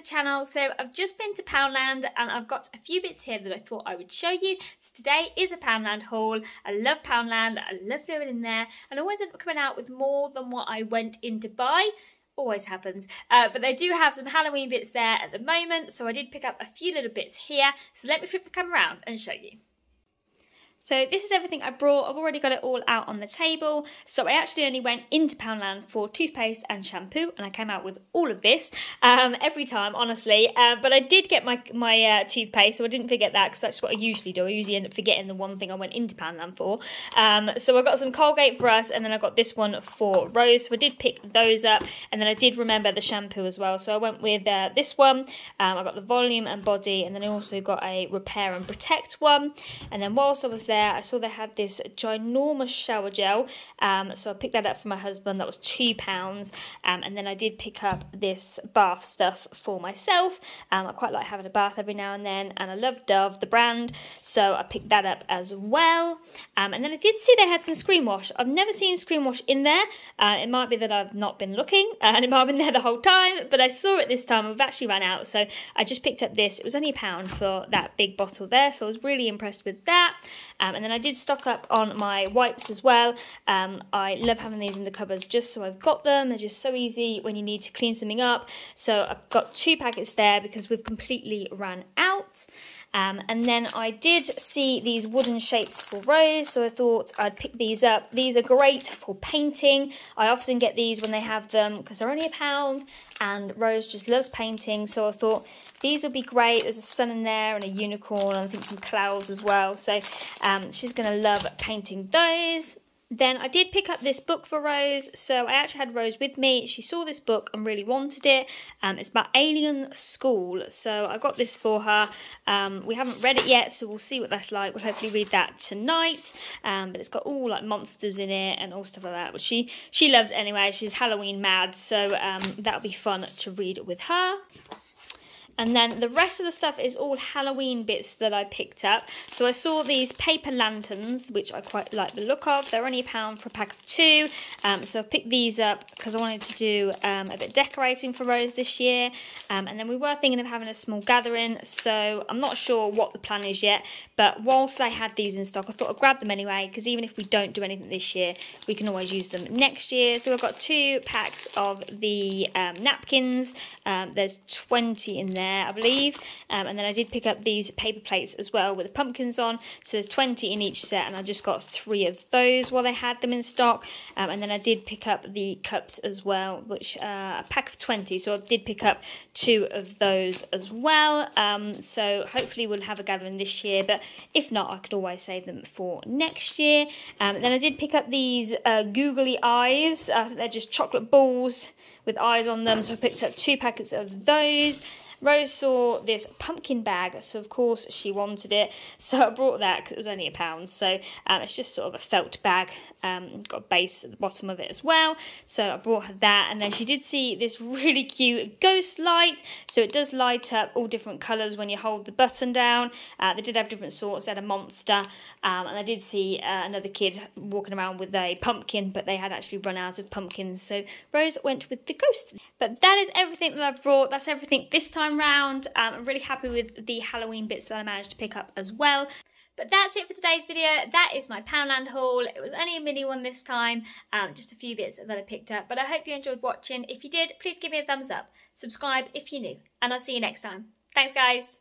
the channel. So I've just been to Poundland and I've got a few bits here that I thought I would show you. So today is a Poundland haul. I love Poundland, I love going in there, and always end up coming out with more than what I went in to buy. Always happens, but they do have some Halloween bits there at the moment, so I did pick up a few little bits here. So let me flip the camera around and show you. So this is everything I brought. I've already got it all out on the table. So I actually only went into Poundland for toothpaste and shampoo, and I came out with all of this every time, honestly. But I did get my toothpaste, so I didn't forget that, because that's what I usually do. I usually end up forgetting the one thing I went into Poundland for. So I got some Colgate for us, and then I got this one for Rose. So I did pick those up, and then I did remember the shampoo as well. So I went with this one. I got the volume and body, and then I also got a repair and protect one. And then whilst I was there, I saw they had this ginormous shower gel, so I picked that up for my husband. That was £2, and then I did pick up this bath stuff for myself. I quite like having a bath every now and then, and I love Dove, the brand, so I picked that up as well. And then I did see they had some screen wash. I've never seen screen wash in there. It might be that I've not been looking, and it might have been there the whole time, but I saw it this time. I've actually run out, so I just picked up this. It was only £1 for that big bottle there, so I was really impressed with that. And then I did stock up on my wipes as well. I love having these in the cupboards just so I've got them. They're just so easy when you need to clean something up. So I've got 2 packets there because we've completely run out. And then I did see these wooden shapes for Rose, so I thought I'd pick these up. These are great for painting. I often get these when they have them because they're only £1, and Rose just loves painting, so I thought these would be great. There's a sun in there and a unicorn, and I think some clouds as well, so she's going to love painting those. Then I did pick up this book for Rose, so I actually had Rose with me. She saw this book and really wanted it. It's about Alien School, so I got this for her. We haven't read it yet, so we'll see what that's like. We'll hopefully read that tonight. But it's got all like monsters in it and all stuff like that, which she loves anyway. She's Halloween mad, so that'll be fun to read with her. And then the rest of the stuff is all Halloween bits that I picked up. So I saw these paper lanterns, which I quite like the look of. They're only £1 for a pack of 2. So I picked these up because I wanted to do a bit of decorating for Rose this year. And then we were thinking of having a small gathering. So I'm not sure what the plan is yet. But whilst I had these in stock, I thought I'd grab them anyway. Because even if we don't do anything this year, we can always use them next year. So I've got 2 packs of the napkins. There's 20 in there, I believe, and then I did pick up these paper plates as well with the pumpkins on, so there's 20 in each set, and I just got 3 of those while they had them in stock. And then I did pick up the cups as well, which a pack of 20, so I did pick up 2 of those as well. So hopefully we'll have a gathering this year, but if not, I could always save them for next year. Then I did pick up these googly eyes. They're just chocolate balls with eyes on them, so I picked up 2 packets of those. Rose saw this pumpkin bag, so of course she wanted it, so I brought that because it was only £1, so it's just sort of a felt bag, got a base at the bottom of it as well, so I brought her that. And then she did see this really cute ghost light, so it does light up all different colours when you hold the button down. They did have different sorts. They had a monster, and I did see another kid walking around with a pumpkin, but they had actually run out of pumpkins, so Rose went with the ghost. But that is everything that I've brought. That's everything this time round. I'm really happy with the Halloween bits that I managed to pick up as well. But that's it for today's video. That is my Poundland haul. It was only a mini one this time, just a few bits that I picked up, but I hope you enjoyed watching. If you did, please give me a thumbs up, subscribe if you're new, and I'll see you next time. Thanks guys.